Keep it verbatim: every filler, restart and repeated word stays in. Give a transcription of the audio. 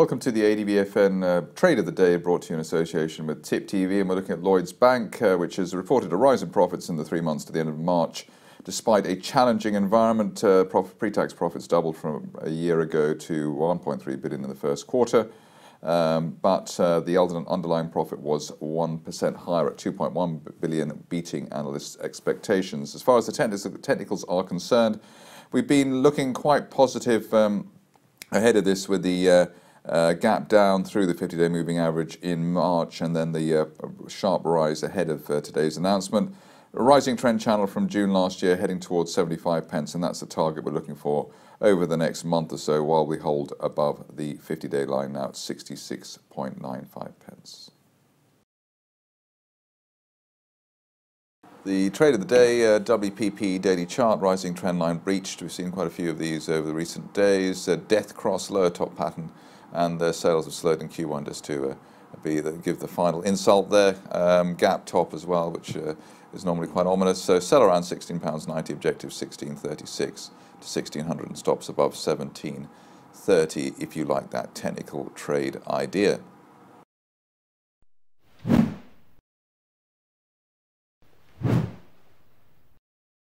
Welcome to the A D V F N uh, Trade of the Day, brought to you in association with Tip T V, and we're looking at Lloyd's Bank, uh, which has reported a rise in profits in the three months to the end of March. Despite a challenging environment, uh, prof pre-tax profits doubled from a year ago to one point three billion dollars in the first quarter, um, but uh, the underlying profit was one percent higher at two point one billion dollars, beating analysts' expectations. As far as the technicals are concerned, we've been looking quite positive um, ahead of this, with the uh, Uh, gap down through the fifty-day moving average in March, and then the uh, sharp rise ahead of uh, today's announcement. A rising trend channel from June last year, heading towards seventy-five pence, and that's the target we're looking for over the next month or so, while we hold above the fifty-day line now at sixty-six point nine five pence. The trade of the day, uh, W P P daily chart, rising trend line breached. We've seen quite a few of these over the recent days. Uh, death cross, lower top pattern, and uh, sales have slowed in Q one just to uh, be the, give the final insult there. Um, gap top as well, which uh, is normally quite ominous. So sell around sixteen pounds ninety, objective sixteen thirty-six to sixteen hundred, and stops above seventeen thirty if you like that technical trade idea.